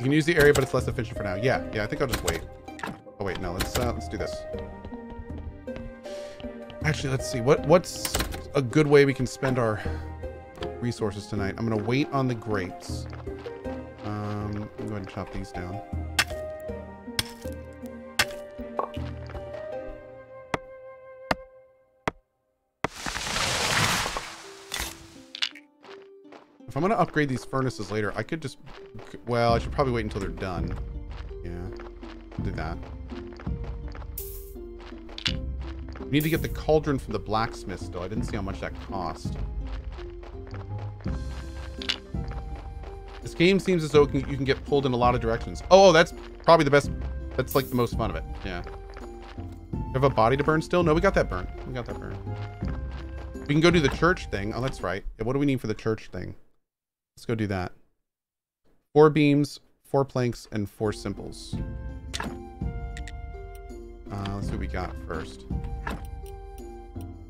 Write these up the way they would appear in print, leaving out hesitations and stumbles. You can use the area, but it's less efficient for now. Yeah, yeah, I think I'll just wait. Oh wait, no, let's do this. Actually, let's see. What's a good way we can spend our resources tonight? I'm gonna wait on the grapes. I'm going to chop these down. If I'm going to upgrade these furnaces later, I could just... Well, I should probably wait until they're done. Yeah, I'll do that. We need to get the cauldron from the blacksmith still. I didn't see how much that cost. This game seems as though you can get pulled in a lot of directions. Oh, that's probably the best... That's like the most fun of it. Yeah. We have a body to burn still? No, we got that burn. We got that burn. We can go do the church thing. Oh, that's right. What do we need for the church thing? Let's go do that. 4 beams, 4 planks, and 4 simples. Let's see what we got first.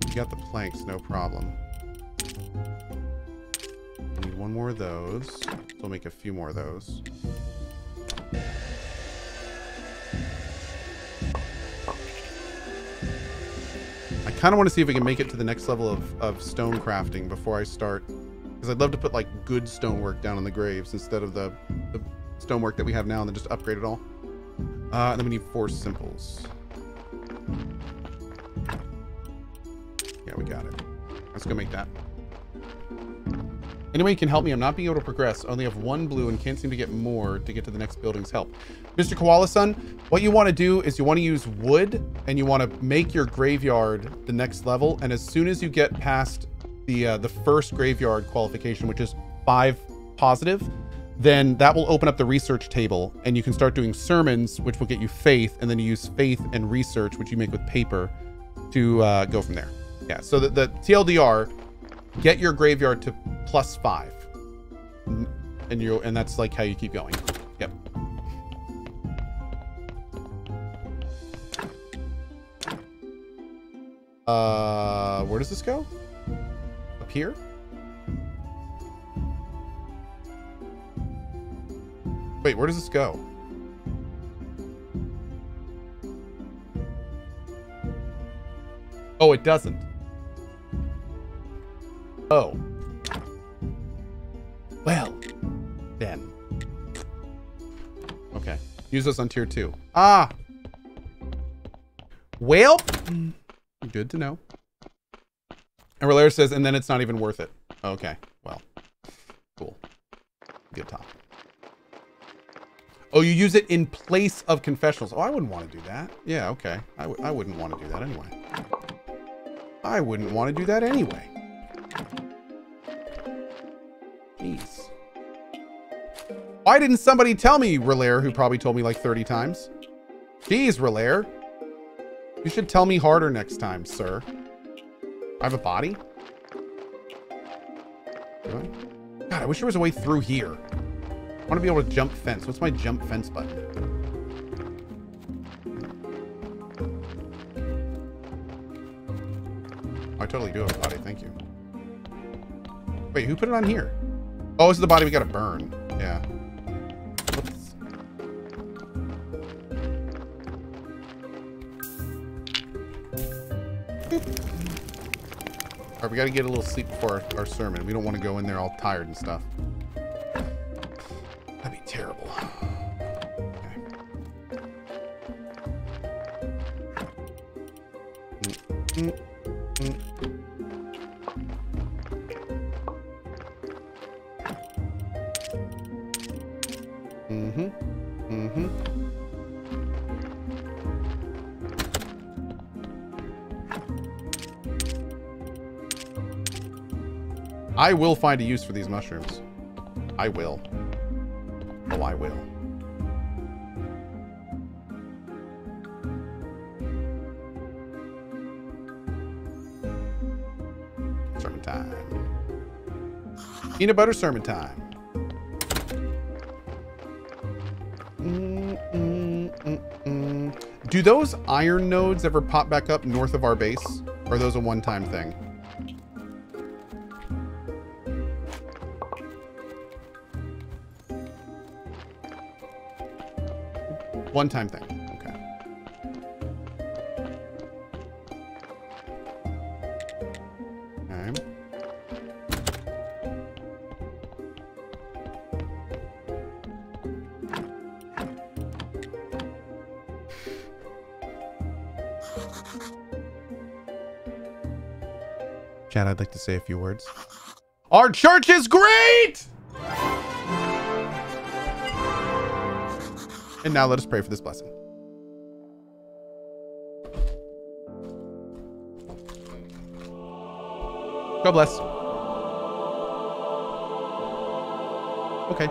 We got the planks, no problem. We need one more of those. So we'll make a few more of those. I kind of want to see if we can make it to the next level of stone crafting before I start. Because I'd love to put, like, good stonework down on the graves instead of the stonework that we have now and then just upgrade it all. And then we need 4 simples. Yeah, we got it. Let's go make that. Anyway, you can help me. I'm not being able to progress. Only have 1 blue and can't seem to get more to get to the next building's help. Mr. Koala Son, what you want to do is you want to use wood and you want to make your graveyard the next level. And as soon as you get past the first graveyard qualification, which is 5 positive, then that will open up the research table and you can start doing sermons, which will get you faith. And then you use faith and research, which you make with paper, to go from there. Yeah, so the TLDR, get your graveyard to +5. And that's like how you keep going. Yep. Where does this go? Up here? Wait, where does this go? Oh, it doesn't. Oh. Well, then. Okay. Use this on tier 2. Ah! Well, good to know. And Relaire says, and then it's not even worth it. Okay. Well, cool. Good talk. Oh, you use it in place of confessionals. Oh, I wouldn't want to do that. Yeah, okay. I wouldn't want to do that anyway. I wouldn't want to do that anyway. Jeez. Why didn't somebody tell me, Relaire, who probably told me like 30 times? Jeez, Relaire. You should tell me harder next time, sir. I have a body? Really? God, I wish there was a way through here. I want to be able to jump fence. What's my jump fence button? I totally do have a body, thank you. Wait, who put it on here? Oh, this is the body we gotta burn. Yeah. Whoops. Boop. All right, we gotta get a little sleep before our sermon. We don't want to go in there all tired and stuff. That'd be terrible. Okay. I will find a use for these mushrooms. I will. Oh, I will. Sermon time. Peanut butter sermon time. Do those iron nodes ever pop back up north of our base? Or are those a one-time thing? One-time thing. Okay. Chad, I'd like to say a few words. Our church is great! And now let us pray for this blessing. God bless. Okay.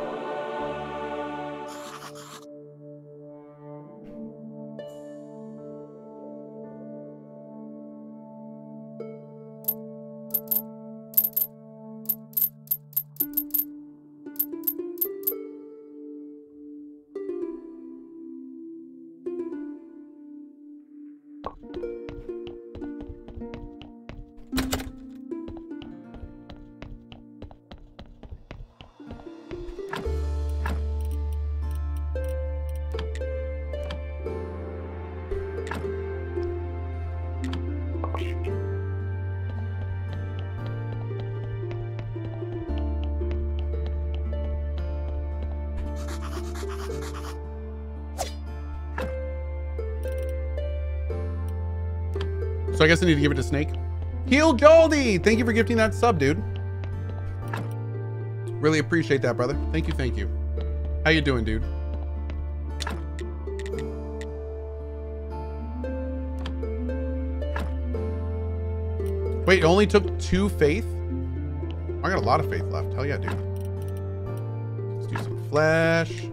So I guess I need to give it to Snake. Heal Goldie! Thank you for gifting that sub, dude. Really appreciate that, brother. Thank you, thank you. How you doing, dude? Wait, it only took 2 faith? I got a lot of faith left. Hell yeah, dude. Let's do some flesh.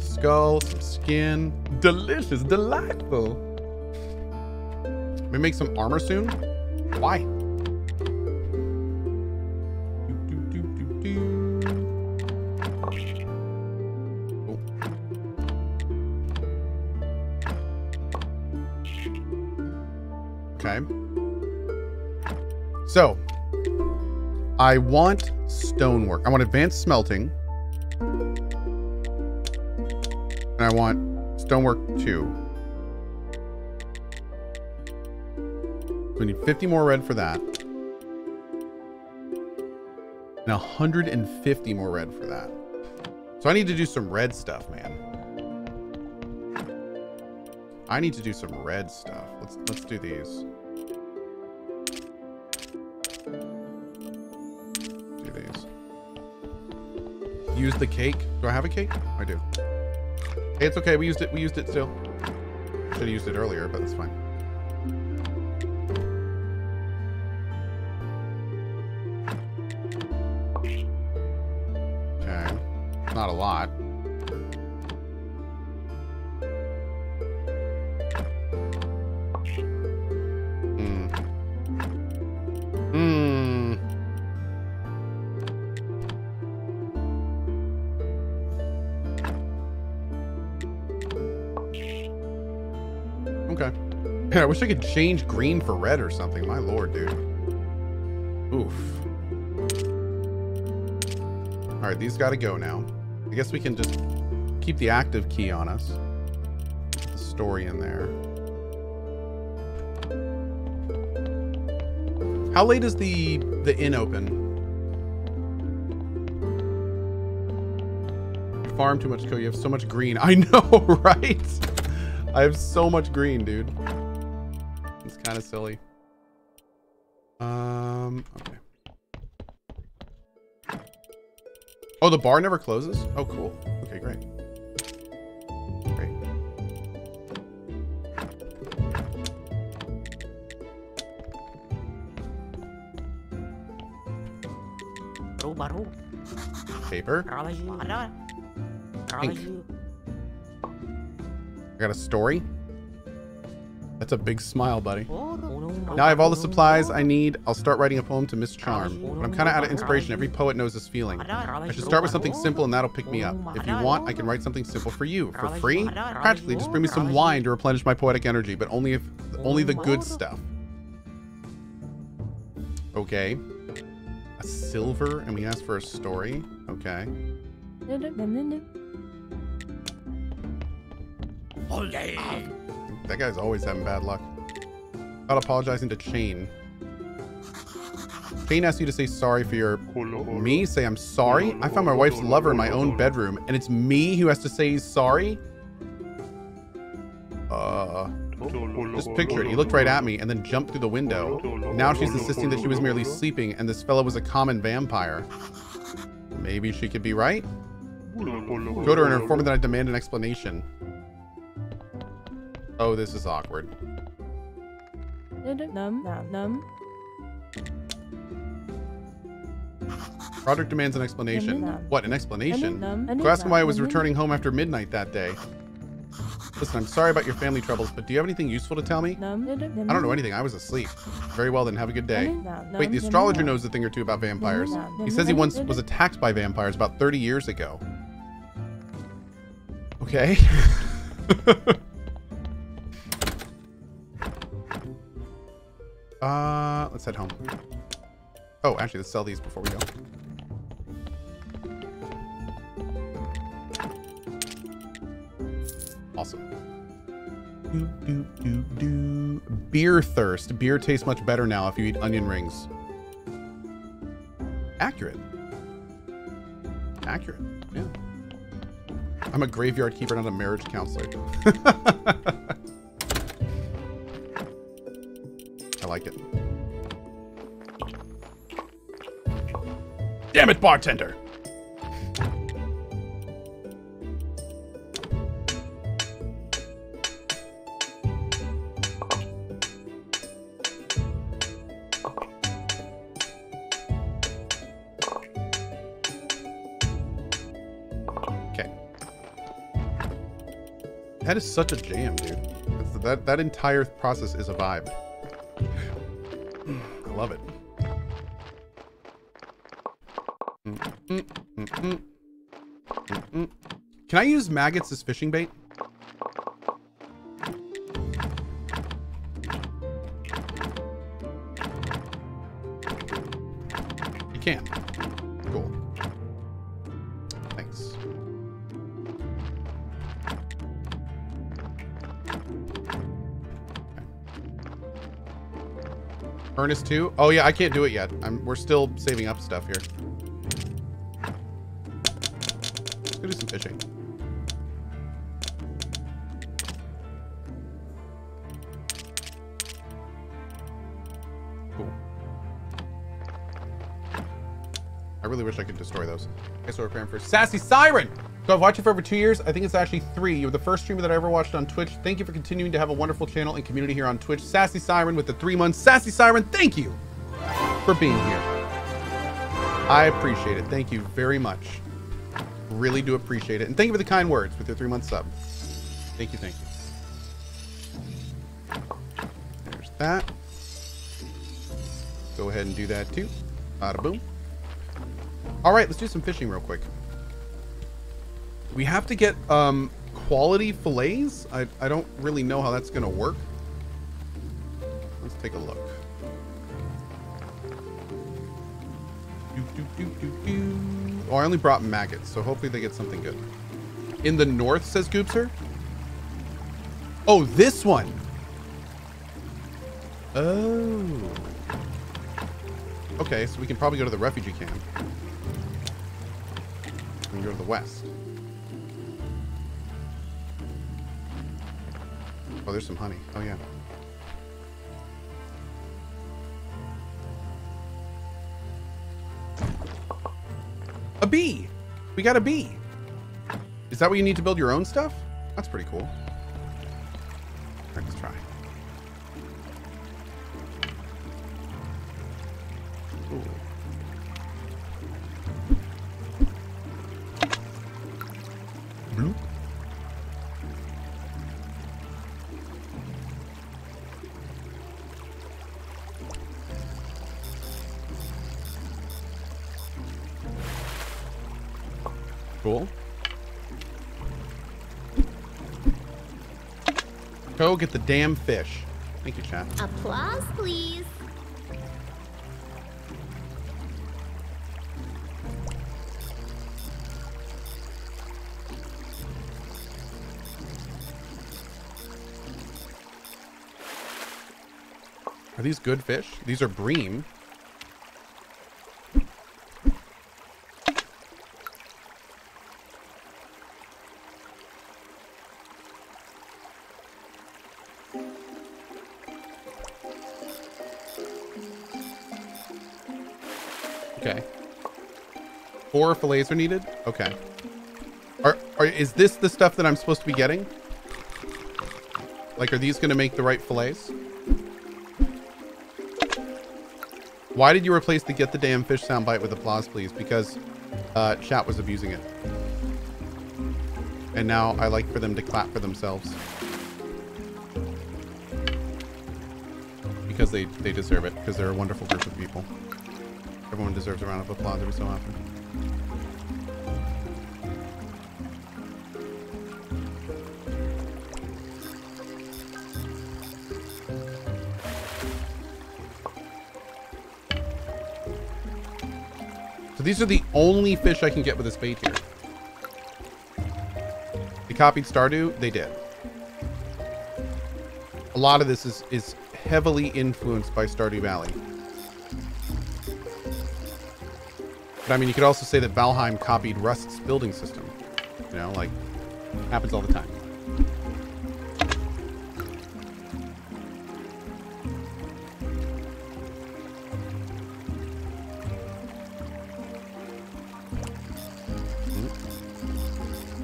Skull, some skin. Delicious, delightful. We make some armor soon? Why? Oh. Okay. So, I want stonework. I want advanced smelting. And I want stonework 2. We need 50 more red for that. And 150 more red for that. So I need to do some red stuff, man. I need to do some red stuff. Let's do these. Do these. Use the cake. Do I have a cake? I do. Hey, it's okay. We used it still. Should have used it earlier, but that's fine. Not a lot. Okay. I wish I could change green for red or something. My lord, dude. Oof. All right, these gotta go now. I guess we can just keep the active key on us. Put the story in there. How late is the inn open? You farm too much, Cody. You have so much green. I know, right? I have so much green, dude. It's kind of silly. Okay. Oh, the bar never closes? Oh, cool. Okay, great. Great. Paper. Pink. I got a story. That's a big smile, buddy. Now I have all the supplies I need. I'll start writing a poem to Miss Charm. But I'm kind of out of inspiration. Every poet knows this feeling. I should start with something simple and that'll pick me up. If you want, I can write something simple for you. For free? Practically, just bring me some wine to replenish my poetic energy, but only the good stuff. Okay. A silver, and we asked for a story. Okay. Olé. That guy's always having bad luck. Not apologizing to Chain. Chain asked you to say sorry for your... Me? Say I'm sorry? I found my wife's lover in my own bedroom, and it's me who has to say he's sorry? Just picture it. He looked right at me and then jumped through the window. Now she's insisting that she was merely sleeping and this fellow was a common vampire. Maybe she could be right? Go to her and inform her that I demand an explanation. Oh, this is awkward. Roderick demands an explanation. What, an explanation? Go ask him why I was returning home after midnight that day. Listen, I'm sorry about your family troubles, but do you have anything useful to tell me? I don't know anything. I was asleep. Very well then, have a good day. Wait, the astrologer knows a thing or two about vampires. He says he once was attacked by vampires about 30 years ago. Okay. Let's head home. Oh, actually, let's sell these before we go. Awesome. Beer thirst. Beer tastes much better now if you eat onion rings. Accurate. Accurate. Yeah. I'm a graveyard keeper, not a marriage counselor. I like it. Damn it, bartender! That is such a jam, dude. That entire process is a vibe. I love it. Can I use maggots as fishing bait? You can. Cool. Thanks. Ernest too? Oh yeah, I can't do it yet. We're still saving up stuff here. Let's go do some fishing. Cool. I really wish I could destroy those. I guess we're preparing for Sassy Siren! So I've watched you for over 2 years. I think it's actually 3. You were the first streamer that I ever watched on Twitch. Thank you for continuing to have a wonderful channel and community here on Twitch. Sassy Siren with the 3 months. Sassy Siren, thank you for being here. I appreciate it. Thank you very much. Really do appreciate it. And thank you for the kind words with your 3 month sub. Thank you, thank you. There's that. Go ahead and do that too. Bada boom. All right, let's do some fishing real quick. We have to get quality fillets. I don't really know how that's gonna work. Let's take a look. Oh, I only brought maggots, so hopefully they get something good. In the north, says Goopser. Oh, this one. Oh. Okay, so we can probably go to the refugee camp. And go to the west. Oh, there's some honey. Oh, yeah. A bee! We got a bee! Is that what you need to build your own stuff? That's pretty cool. Let's try. Ooh. Bloop. Cool. Go get the damn fish. Thank you, chat. Applause, please. Are these good fish? These are bream. Okay. 4 fillets are needed? Okay. Is this the stuff that I'm supposed to be getting? Like, are these going to make the right fillets? Why did you replace the get the damn fish soundbite with applause, please? Because chat was abusing it. And now I like for them to clap for themselves. Because they deserve it. Because they're a wonderful group of people. Everyone deserves a round of applause every so often. These are the only fish I can get with this bait here. They copied Stardew? They did. A lot of this is heavily influenced by Stardew Valley. But I mean, you could also say that Valheim copied Rust's building system. You know, like, happens all the time.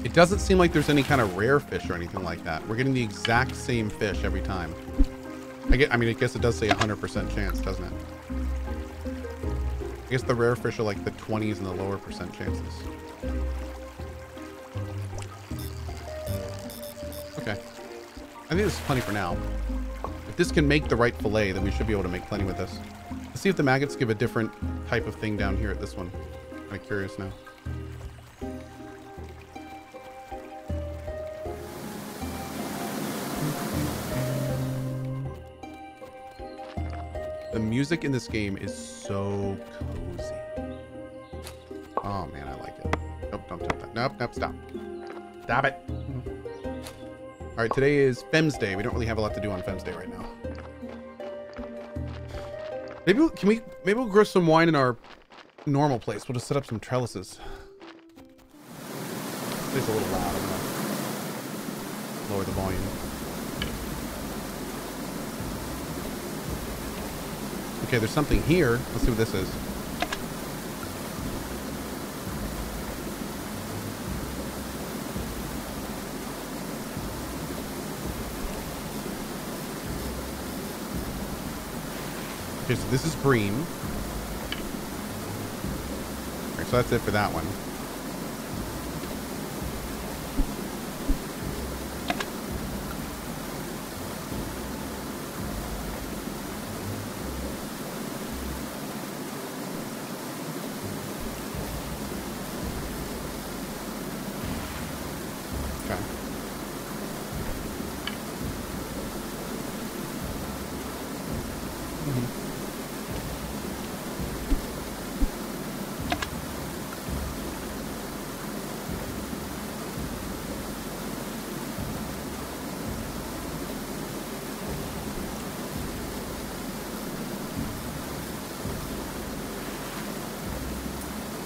It doesn't seem like there's any kind of rare fish or anything like that. We're getting the exact same fish every time. I guess it does say 100% chance, doesn't it? I guess the rare fish are like the 20s and the lower percent chances. Okay. I think this is plenty for now. If this can make the right fillet, then we should be able to make plenty with this. Let's see if the maggots give a different type of thing down here at this one. I'm kind of curious now. The music in this game is so cozy. Oh man, I like it. Nope, don't stop that. Nope, stop. Stop it. All right, today is Femmes Day. We don't really have a lot to do on Femmes Day right now. Maybe we'll grow some wine in our normal place. We'll just set up some trellises. It's a little loud. I'm gonna lower the volume. Okay, there's something here. Let's see what this is. Okay, so this is bream. Alright, so that's it for that one.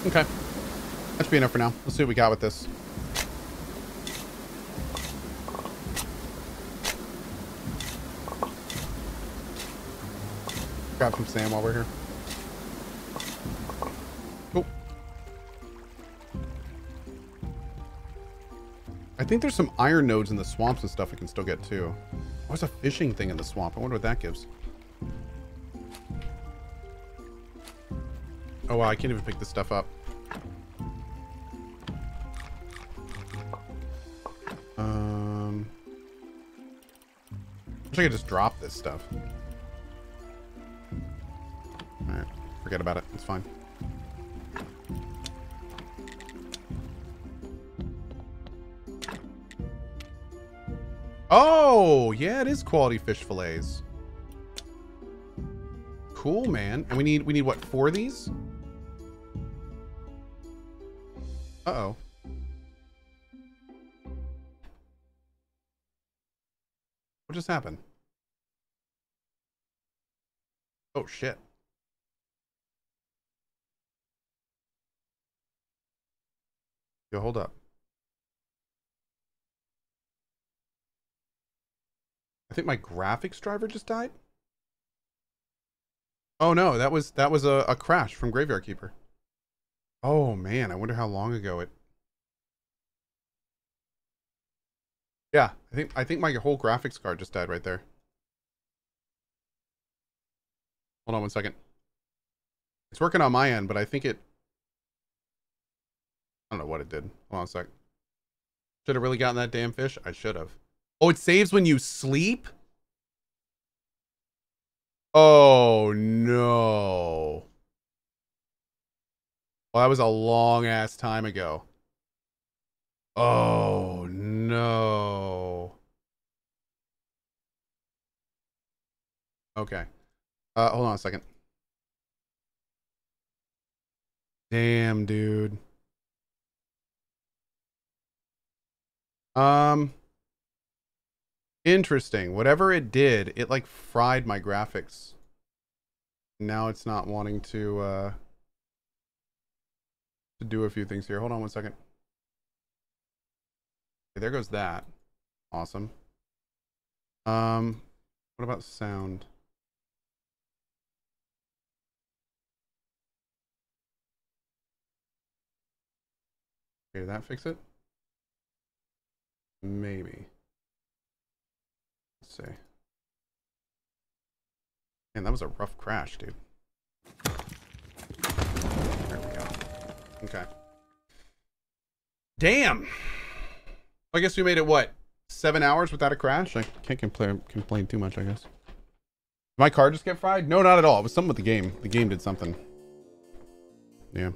Okay, that should be enough for now. Let's see what we got with this. Grab some sand while we're here. Cool. I think there's some iron nodes in the swamps and stuff we can still get too. Oh, there's a fishing thing in the swamp. I wonder what that gives. Oh wow, I can't even pick this stuff up. I wish I could just drop this stuff. Alright, forget about it. It's fine. Oh, yeah, it is quality fish fillets. Cool, man. And we need what, 4 of these? Uh-oh. What just happened? Oh, shit. Yo, hold up. I think my graphics driver just died. Oh no, that was a crash from Graveyard Keeper. Oh man, I wonder how long ago it. Yeah, I think my whole graphics card just died right there. Hold on one second. It's working on my end, but I think it. I don't know what it did. Hold on a sec. Should have really gotten that damn fish. I should have. Oh, it saves when you sleep? Oh, no. Well, that was a long-ass time ago. Oh, no. Okay. Hold on a second. Damn, dude. Interesting. Whatever it did, it like fried my graphics. Now it's not wanting to do a few things here. Hold on one second. Okay, there goes that. Awesome. What about sound? Okay, did that fix it? Maybe. Let's see. Man, that was a rough crash, dude. There we go. Okay. Damn! I guess we made it, what? 7 hours without a crash? I can't complain too much, I guess. Did my car just get fried? No, not at all. It was something with the game. The game did something. Yeah.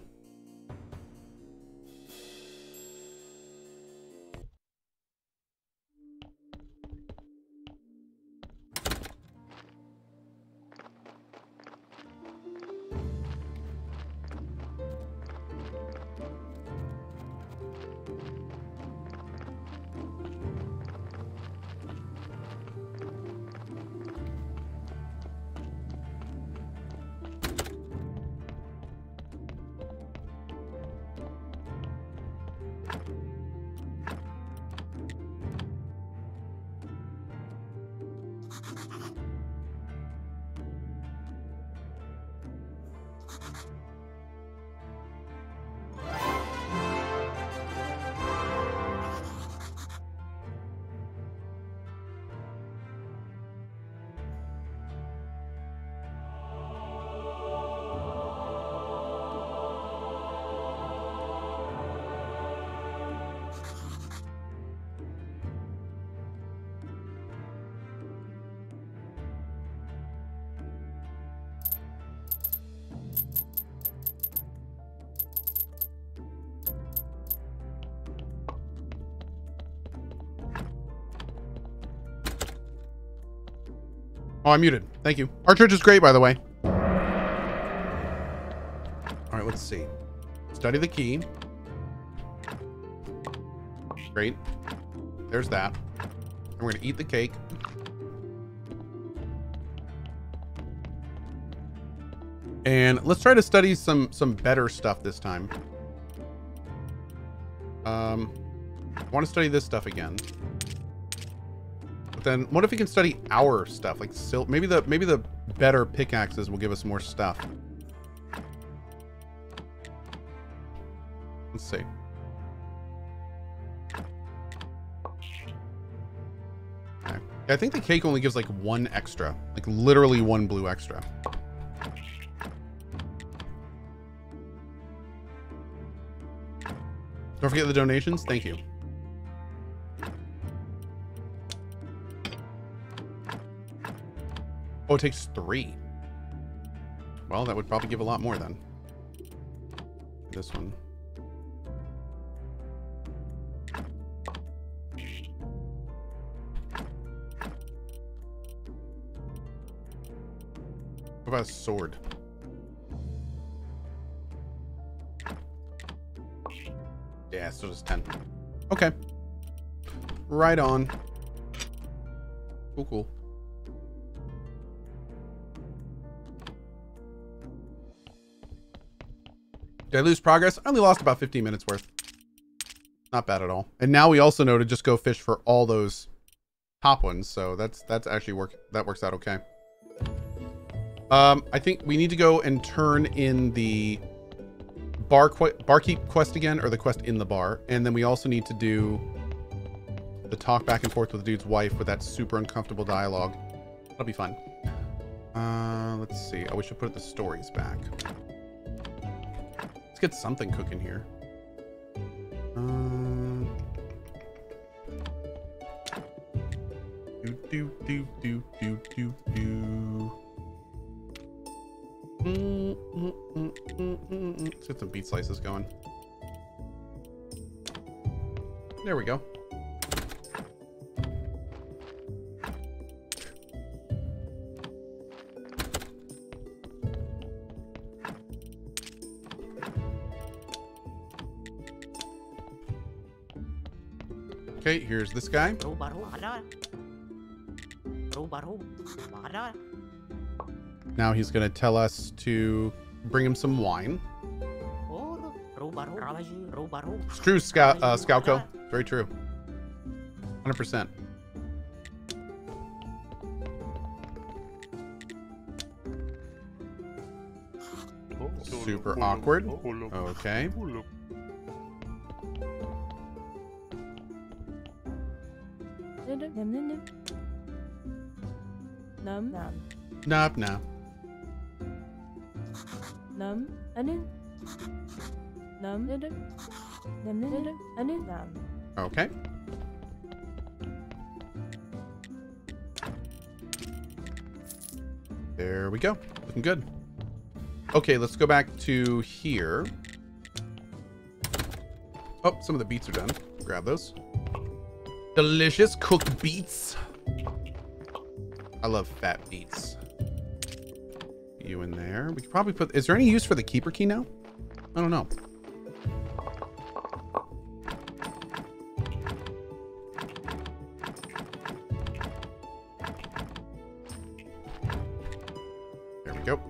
Oh, I'm muted. Thank you. Our church is great, by the way. All right, let's see. Study the key. Great. There's that. And we're going to eat the cake. And let's try to study some better stuff this time. I want to study this stuff again. Then what if we can study our stuff, like silk? Maybe the better pickaxes will give us more stuff. Let's see. Okay. I think the cake only gives like one extra, like literally one blue extra. Don't forget the donations. Thank you. Oh, it takes 3. Well, that would probably give a lot more then. This one. What about a sword? Yeah, so just 10. Okay. Right on. Cool, cool. Did I lose progress? I only lost about 15 minutes worth. Not bad at all. And now we also know to just go fish for all those top ones. So that's actually that works out okay. I think we need to go and turn in the barkeep quest again, or the quest in the bar. And then we also need to do the talk back and forth with the dude's wife with that super uncomfortable dialogue. That'll be fun. Let's see. Oh, we should put the stories back. Let's get something cooking here. Let's get some beet slices going. There we go. Okay, here's this guy. Now he's going to tell us to bring him some wine. It's true, Scalco. Very true. 100%. Super awkward. Okay. Okay. There we go. Looking good. Okay, let's go back to here. Oh, some of the beets are done. Grab those. Delicious cooked beets. I love fat beets. You in there. We could probably put... Is there any use for the keeper key now? I don't know. There we go.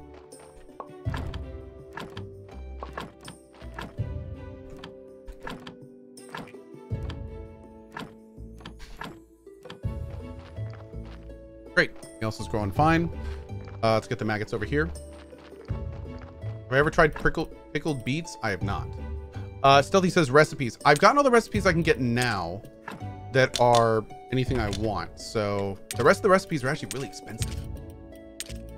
Great. Everything else is growing fine. Let's get the maggots over here. Have I ever tried pickled beets? I have not. Stealthy says recipes. I've gotten all the recipes I can get now that are anything I want. So the rest of the recipes are actually really expensive.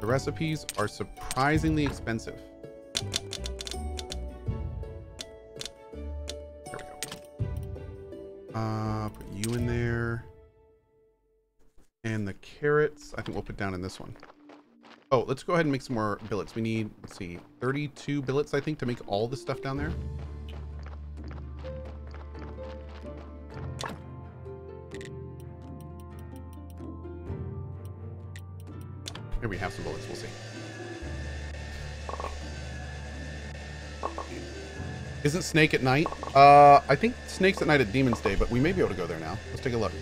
The recipes are surprisingly expensive. There we go. Put you in there. And the carrots, I think we'll put down in this one. Oh, let's go ahead and make some more billets. We need, let's see, 32 billets, I think, to make all the stuff down there. Here we have some billets, we'll see. Isn't Snake at night? I think Snake's at night at Demon's Day, but we may be able to go there now. Let's take a look.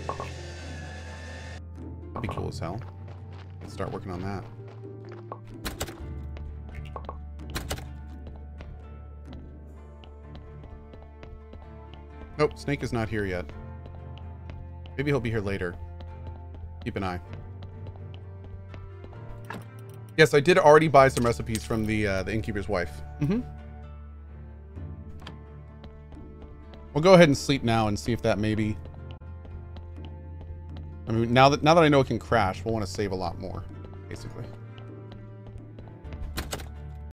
That'd be cool as hell. Let's start working on that. Nope, Snake is not here yet. Maybe he'll be here later. Keep an eye. Yes, I did already buy some recipes from the innkeeper's wife. Mm-hmm. We'll go ahead and sleep now and see if that maybe... I mean, now that I know it can crash, we'll want to save a lot more, basically.